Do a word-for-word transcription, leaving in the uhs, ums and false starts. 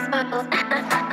sparkles.